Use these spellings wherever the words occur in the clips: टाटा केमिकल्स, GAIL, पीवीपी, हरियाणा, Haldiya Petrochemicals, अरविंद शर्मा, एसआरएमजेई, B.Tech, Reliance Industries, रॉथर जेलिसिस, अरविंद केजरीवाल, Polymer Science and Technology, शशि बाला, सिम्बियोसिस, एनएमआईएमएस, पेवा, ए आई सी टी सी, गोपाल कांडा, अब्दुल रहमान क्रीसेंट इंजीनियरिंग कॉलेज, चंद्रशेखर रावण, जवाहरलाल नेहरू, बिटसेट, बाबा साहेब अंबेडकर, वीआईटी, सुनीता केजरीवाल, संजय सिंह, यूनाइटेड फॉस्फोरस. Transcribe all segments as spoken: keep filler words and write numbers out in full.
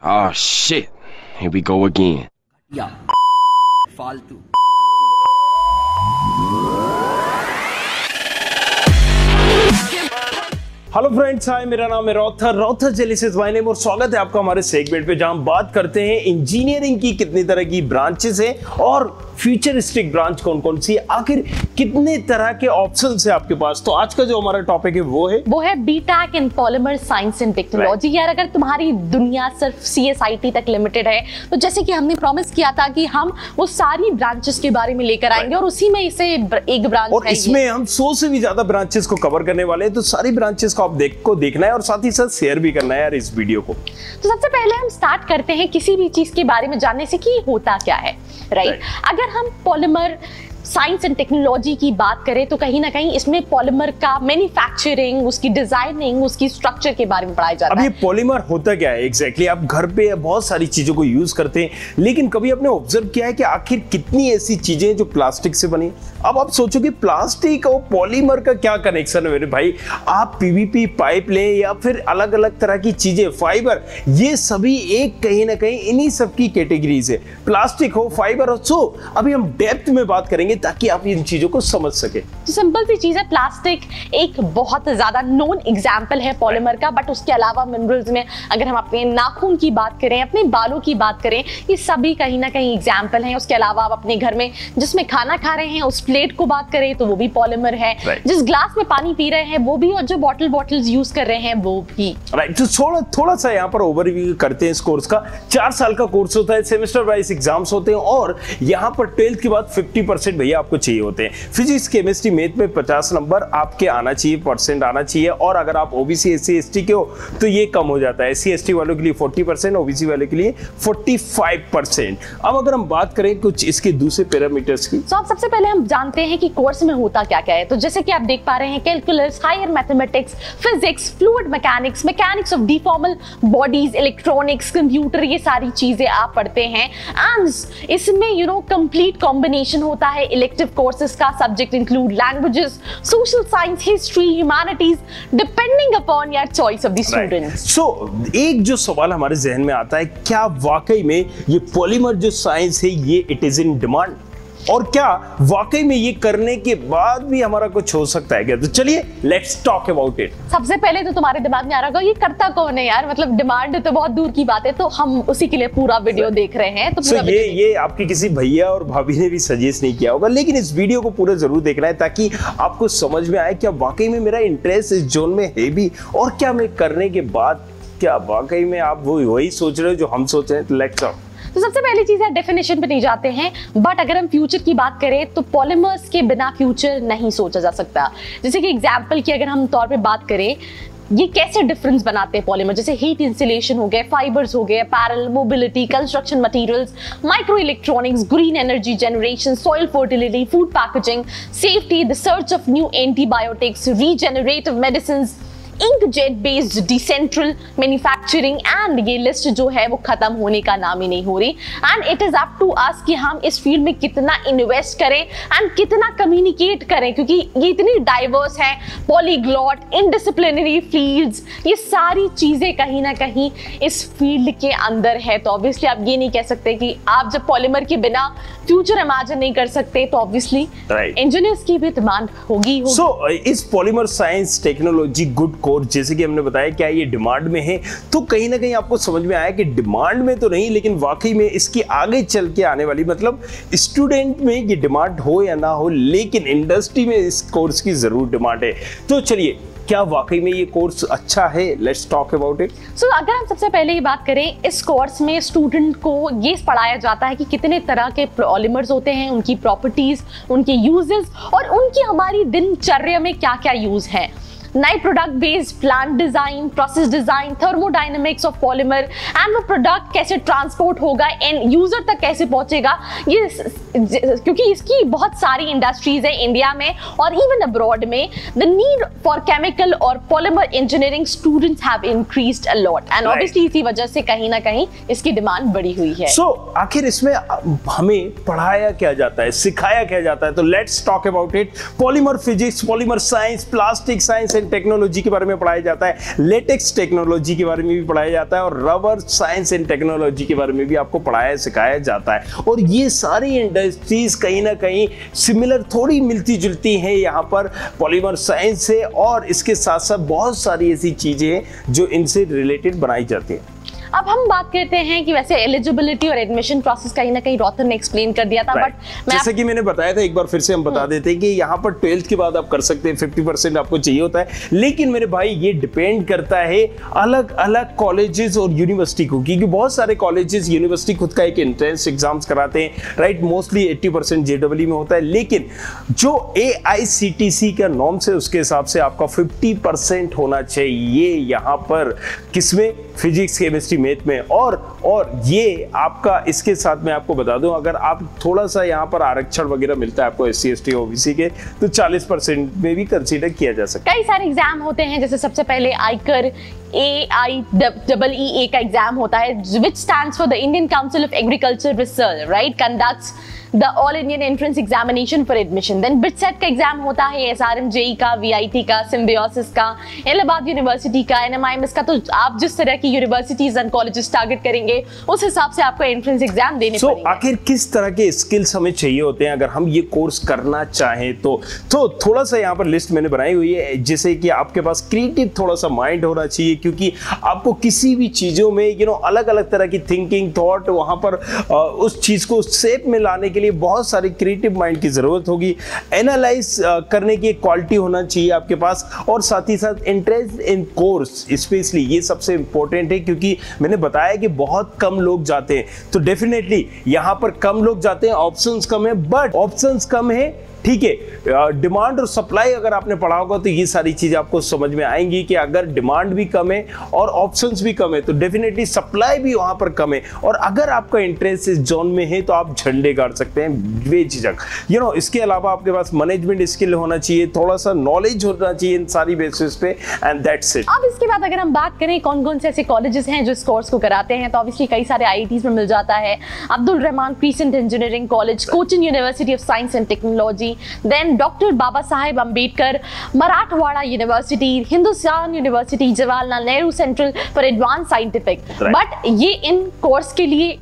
Oh shit, here we go again. Yeah. Faltu. Hello friends, hi, मेरा नाम है रॉथर, रॉथर जेलिसिस my name और स्वागत है आपका हमारे सेगमेंट पे जहां बात करते हैं इंजीनियरिंग की कितनी तरह की ब्रांचेस हैं और फ्यूचरिस्टिक ब्रांच कौन कौन सी है, आखिर कितने तरह के ऑप्शंस है आपके पास। तो आज का जो हमारा टॉपिक है वो है वो है BTech in polymer science and technology. यार अगर तुम्हारी दुनिया सिर्फ सीएसआईटी तक लिमिटेड है तो जैसे कि हमने प्रॉमिस किया था कि हम वो सारी ब्रांचेस के बारे में लेकर आएंगे और उसी में इसे एक ब्रांच और है, इसमें हम सौ से भी ज्यादा ब्रांचेस को कवर करने वाले हैं। तो सारी ब्रांचेस को आप देख को देखना है और साथ ही साथ शेयर भी करना है यार इस वीडियो को। तो सबसे पहले हम स्टार्ट करते हैं किसी भी चीज के बारे में जानने से कि होता क्या है, राइट। अगर हम पॉलीमर साइंस एंड टेक्नोलॉजी की बात करें तो कहीं ना कहीं इसमें पॉलीमर का मैन्युफैक्चरिंग, उसकी डिजाइनिंग, उसकी स्ट्रक्चर के बारे में पढ़ाया जाता है। अब ये पॉलीमर होता क्या है एग्जैक्टली? आप घर पे बहुत सारी चीजों को यूज करते हैं, लेकिन कभी आपने ऑब्जर्व किया है कि आखिर कितनी ऐसी चीजें जो प्लास्टिक से बनी। अब आप सोचो कि प्लास्टिक और पॉलीमर का क्या कनेक्शन है मेरे भाई। आप पीवीपी पाइप लें या फिर अलग अलग तरह की चीजें, फाइबर, ये सभी एक कहीं ना कहीं इन्हीं सब की कैटेगरीज है, प्लास्टिक हो, फाइबर हो। सो अभी हम डेप्थ में बात करेंगे ताकि आप इन चीजों को समझ सके। तो सिंपल सी चीज है, प्लास्टिक एक बहुत ज्यादा नॉन एग्जांपल है पॉलीमर का, बट उसके अलावा मिनरल्स में अगर हम अपने नाखून की बात करें, अपने बालों की बात करें, ये सभी कहीं ना कहीं एग्जांपल हैं। उसके अलावा आप अपने घर में जिसमें खाना खा रहे हैं उस प्लेट को बात करें तो वो भी पॉलीमर है, जिस ग्लास में पानी पी रहे हैं वो भी, और जो बॉटल बॉटल्स यूज कर रहे हैं वो भी, राइट। तो थोड़ा थोड़ा सा यहाँ पर ओवरव्यू करते हैं इस कोर्स का। चार साल का कोर्स होता है, सेमेस्टर वाइज एग्जाम्स होते हैं और यहाँ पर ट्वेल्थ के बाद फिफ्टी परसेंट भैया आपको चाहिए होते हैं। फिजिक्स, केमिस्ट्री, मैथ में पचास नंबर आपके आना चाहिए, परसेंट आना चाहिए। और अगर आप ओबीसी, एससी, एसटी के हो तो ये कम हो जाता है। एससी, एसटी वालों के लिए चालीस परसेंट, ओबीसी वालों के लिए पैंतालीस परसेंट। अब अगर हम बात करें कुछ इसके दूसरे पैरामीटर्स की, तो आप सबसे पहले हम जानते हैं कि कोर्स में होता क्या क्या है। तो जैसे कि आप देख पा रहे हैं, calculus, higher mathematics, physics, fluid mechanics, mechanics of deformable bodies, electronics, computer, ये सारी चीजें आप पढ़ते हैं। एंड इसमें यू नो कंप्लीट कॉम्बिनेशन होता है इलेक्टिव कोर्सेज का। Subject include languages, social science, history, humanities, depending upon your choice of the students. So एक जो सवाल हमारे जहन में आता है, क्या वाकई में ये पॉलीमर जो साइंस है ये इट इज इन डिमांड, और क्या वाकई में ये करने के बाद भी हमारा कुछ हो सकता है क्या? तो चलिए लेट्स टॉक अबाउट इट। सबसे पहले तो तुम्हारे दिमाग में आ रहा होगा ये करता कौन है यार, मतलब डिमांड तो बहुत दूर की बात है, तो हम उसी के लिए पूरा वीडियो देख रहे हैं। तो पूरा so ये ये आपके किसी भैया और भाभी ने भी सजेस्ट नहीं किया होगा, लेकिन इस वीडियो को पूरा जरूर देखना है ताकि आपको समझ में आए क्या वाकई में मेरा इंटरेस्ट इस जोन में है भी, और क्या मैं करने के बाद क्या वाकई में आप वो वही सोच रहे हो जो हम सोच रहे हैं। तो लेट्स टॉक। तो सबसे पहली चीज है, डेफिनेशन पे नहीं जाते हैं, बट अगर हम फ्यूचर की बात करें तो पॉलीमर्स के बिना फ्यूचर नहीं सोचा जा सकता। जैसे कि एग्जाम्पल की अगर हम तौर पे बात करें, ये कैसे डिफरेंस बनाते हैं पॉलीमर, जैसे हीट इंसुलेशन हो गए, फाइबर्स हो गए, parallel mobility, construction materials, micro electronics, green energy generation, soil fertility, food packaging, safety, the search of new antibiotics, regenerative medicine, inkjet based decentral manufacturing. And ये list जो है वो खत्म होने का नाम ही नहीं हो रही। And it is up to us कि हम इस फील्ड में कितना इन्वेस्ट करें एंड कितना कम्युनिकेट करें, क्योंकि ये इतनी डाइवर्स है, पॉलीग्लॉट, इनडिसिप्लिनरी फील्ड्स, ये सारी चीजें कहीं ना कहीं इस फील्ड के अंदर है। तो ऑब्वियसली आप ये नहीं कह सकते कि आप जब पॉलीमर के बिना फ्यूचर इमेजिन नहीं कर सकते तो ऑब्वियसली इंजीनियर्स की भी डिमांड होगी। सो इस पॉलीमर साइंस टेक्नोलॉजी गुड और जैसे कि हमने बताया क्या ये डिमांड में है, तो कहीं ना कहीं आपको समझ में आया कि डिमांड में तो नहीं, लेकिन वाकई में इसकी आगे चल के आने वाली, मतलब स्टूडेंट में ये डिमांड हो या ना हो, लेकिन इंडस्ट्री में इस कोर्स की जरूर डिमांड है। तो चलिए, क्या वाकई में ये कोर्स अच्छा है, let's talk about it. So अगर हम सबसे पहले ये बात करें, इस कोर्स में स्टूडेंट को ये पढ़ाया जाता है कि कितने तरह के पॉलीमर्स होते हैं, उनकी प्रॉपर्टीज, उनके यूजेस और उनकी हमारी दिनचर्या में क्या क्या यूज है। नए product based plant design, process design, thermodynamics of polymer and वो प्रोडक्ट कैसे ट्रांसपोर्ट होगा एंड यूजर तक कैसे पहुंचेगा, ये क्योंकि इसकी बहुत सारी इंडस्ट्रीज है इंडिया में और इवन अब्रॉड में। द नीड फॉर केमिकल और polymer engineering students have increased a lot and obviously इसी वजह से कहीं ना कहीं इसकी डिमांड बढ़ी हुई है। सो so, आखिर इसमें हमें पढ़ाया क्या जाता है, सिखाया क्या जाता है, तो let's talk about it. Polymer physics, polymer science, plastic science and technology के बारे में पढ़ाया जाता है, लेटेक्स टेक्नोलॉजी के बारे में भी पढ़ाया जाता है और रबर साइंस एंड टेक्नोलॉजी के बारे में भी आपको पढ़ाया सिखाया जाता है। और ये सारी इंडस्ट्रीज कहीं ना कहीं सिमिलर थोड़ी मिलती जुलती हैं यहाँ पर पॉलीमर साइंस से, और इसके साथ साथ बहुत सारी ऐसी चीज़ें हैं जो इनसे रिलेटेड बनाई जाती हैं। अब हम बात करते हैं कि वैसे एलिजिबिलिटी और एडमिशन प्रोसेस कहीं ना कहीं रॉथर ने एक्सप्लेन कर दिया था, बट right. जैसे आप... कि मैंने बताया था, एक बार फिर से हम बता देते हैं कि यहाँ पर ट्वेल्थ के बाद आप कर सकते हैं, फिफ्टी परसेंट आपको चाहिए होता है। लेकिन मेरे भाई ये डिपेंड करता है अलग अलग कॉलेजेस और यूनिवर्सिटी को, क्योंकि बहुत सारे कॉलेजेस यूनिवर्सिटी खुद का एक एंट्रेंस एग्जाम्स कराते हैं, राइट। मोस्टली एट्टी परसेंट जेडब्ल्यू में होता है, लेकिन जो ए आई सी टी सी का नॉर्म्स है उसके हिसाब से आपका फिफ्टी परसेंट होना चाहिए यहाँ पर, किसमें, फिजिक्स, केमिस्ट्री, मैथ में। और और ये आपका, इसके साथ मैं आपको बता दूं, अगर आप थोड़ा सा यहाँ पर आरक्षण वगैरह मिलता है आपको एससी एसटी ओबीसी के, तो चालीस परसेंट में भी कंसीडर किया जा सकता है। कई सारे एग्जाम होते हैं, जैसे सबसे पहले आयकर ए आई डबल ई ए का एग्जाम होता है, which stands for the Indian Council of Agriculture Research, right, conducts the all Indian entrance examination for admission. Then बिटसेट का एग्जाम होता है एसआरएमजेई का, वीआईटी का, सिम्बियोसिस का, इलाहाबाद यूनिवर्सिटी का, एनएमआईएमएस का। तो आप जिस तरह की यूनिवर्सिटीज एंड कॉलेजेस टारगेट करेंगे उस हिसाब से आपको एंट्रेंस एग्जाम देने पड़ेंगे। so, आखिर किस तरह के स्किल्स हमें चाहिए होते हैं अगर हम ये कोर्स करना चाहें तो? तो थोड़ा सा यहाँ पर लिस्ट मैंने बनाई हुई है, जैसे कि आपके पास क्रिएटिव थोड़ा सा माइंड होना चाहिए, क्योंकि आपको किसी भी चीज़ों में यू नो अलग अलग तरह की थिंकिंग, थॉट, वहाँ पर उस चीज़ को शेप में लाने के लिए बहुत सारे क्रिएटिव माइंड की ज़रूरत होगी। एनालाइज करने की एक क्वालिटी होना चाहिए आपके पास, और साथ ही साथ इंटरेस्ट इन कोर्स, स्पेशली ये सबसे इंपॉर्टेंट है, क्योंकि मैंने बताया कि बहुत कम लोग जाते हैं, तो डेफिनेटली यहाँ पर कम लोग जाते हैं, ऑप्शंस कम है, बट ऑप्शंस कम है, ठीक है। डिमांड और सप्लाई अगर आपने पढ़ा होगा तो ये सारी चीज़ें आपको समझ में आएंगी कि अगर डिमांड भी कम है और ऑप्शंस भी कम है तो डेफिनेटली सप्लाई भी वहाँ पर कम है, और अगर आपका इंटरेस्ट इस जोन में है तो आप झंडे गाड़ सकते हैं बेझिझक, यू नो। इसके अलावा आपके पास मैनेजमेंट स्किल होना चाहिए, थोड़ा सा नॉलेज होना चाहिए इन सारी बेसिस पे, एंड दैट्स इट। अब इसके बाद अगर हम बात करें कौन कौन से ऐसे कॉलेजेस हैं जो इस कोर्स को कराते हैं, तो ऑब्वियसली कई सारे आई आई टीज में मिल जाता है, अब्दुल रहमान क्रीसेंट इंजीनियरिंग कॉलेज, Cochin university of science and technology, then doctor बाबा साहेब अंबेडकर, Marathwada university, Hindustan university, जवाहरलाल नेहरू central for advanced scientific. But ये इन कोर्स के लिए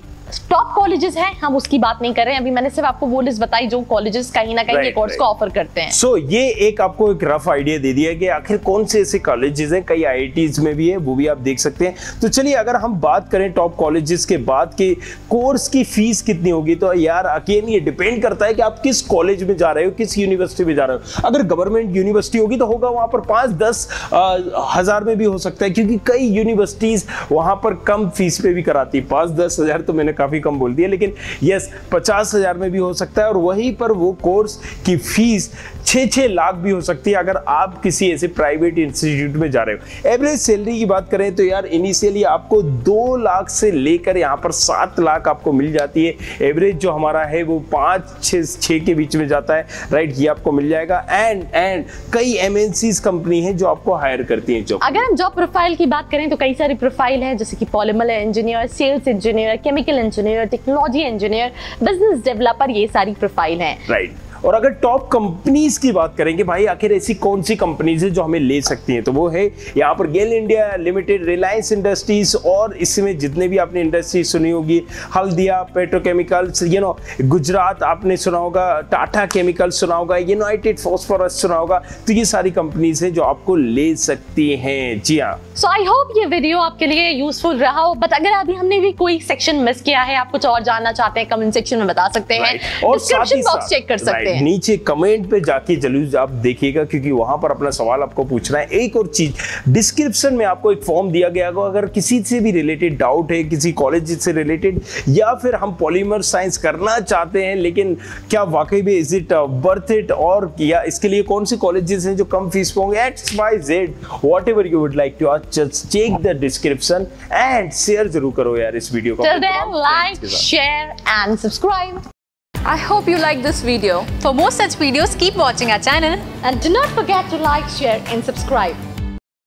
टॉप कॉलेजेस हैं, हम उसकी बात नहीं कर रहे हैं अभी, मैंने सिर्फ आपको वो लिस्ट बताई जो कॉलेजेस कहीं ना कहीं right, ये कोर्स right. को ऑफर करते हैं। सो so, ये एक आपको एक रफ आइडिया दे दिया कि आखिर कौन से ऐसे कॉलेजेस हैं, कई आईआईटीज में भी है, वो भी आप देख सकते हैं। तो चलिए अगर हम बात करें टॉप कॉलेजेस के बाद के कोर्स की फीस कितनी होगी, तो यार अगेन ये डिपेंड करता है कि आप किस कॉलेज में जा रहे हो, किस यूनिवर्सिटी में जा रहे हो। अगर गवर्नमेंट यूनिवर्सिटी होगी तो होगा वहाँ पर पाँच दस हज़ार में भी हो सकता है, क्योंकि कई यूनिवर्सिटीज वहाँ पर कम फीस पे भी कराती है। पाँच दस हज़ार तो मैंने काफी कम बोल दिया, लेकिन यस पचास हजार में भी हो सकता है, और वहीं पर वो कोर्स की फीस छः छः लाख भी हो सकती है अगर आप किसी ऐसे प्राइवेट इंस्टीट्यूट में जा रहे हो। एवरेज सैलरी की बात करें तो यार इनिशियली आपको दो लाख से लेकर यहाँ पर सात लाख आपको मिल जाती है। एवरेज जो हमारा है वो पाँच छः छः के बीच में जाता है, राइट, ये आपको मिल जाएगा। एंड एंड कई एमएनसीज कंपनी है जो आपको हायर करती है जॉब। अगर हम जॉब प्रोफाइल की बात करें तो कई सारी प्रोफाइल है, जैसे कि polymer engineer, sales engineer, chemical engineer, technology engineer, business developer, ये सारी प्रोफाइल है, राइट right. और अगर टॉप कंपनीज की बात करेंगे भाई, आखिर ऐसी कौन सी कंपनीज है जो हमें ले सकती हैं, तो वो है यहाँ पर गेल इंडिया लिमिटेड, रिलायंस इंडस्ट्रीज, और इसमें जितने भी आपने इंडस्ट्रीज सुनी होगी, Haldia petrochemicals, you know Gujarat आपने सुना होगा, टाटा केमिकल्स सुना होगा, यूनाइटेड फॉस्फोरस सुना होगा। तो ये सारी कंपनीज हैं जो आपको ले सकती हैं। जी हाँ, सो आई होप ये वीडियो आपके लिए यूजफुल रहा हो, बट अगर अभी हमने भी कोई सेक्शन मिस किया है, आप कुछ और जानना चाहते हैं, कमेंट सेक्शन में बता सकते हैं, डिस्क्रिप्शन बॉक्स चेक कर सकते हैं, नीचे कमेंट पे जाके जरूर आप देखिएगा, क्योंकि वहां पर अपना सवाल आपको पूछना है। एक और चीज, डिस्क्रिप्शन में आपको एक फॉर्म दिया गया होगा, अगर किसी से भी रिलेटेड डाउट है, किसी कॉलेज से रिलेटेड, या फिर हम पॉलीमर साइंस करना चाहते हैं लेकिन क्या वाकई में इज इट वर्थ इट, और या इसके लिए कौन से कॉलेजेस हैं जो कम फीस पे होंगे, X Y Z whatever you would like to ask, just check the description and share जरूर करो यार इस वीडियो को, like share and subscribe. I hope you liked this video. For more such videos, keep watching our channel and do not forget to like, share and subscribe.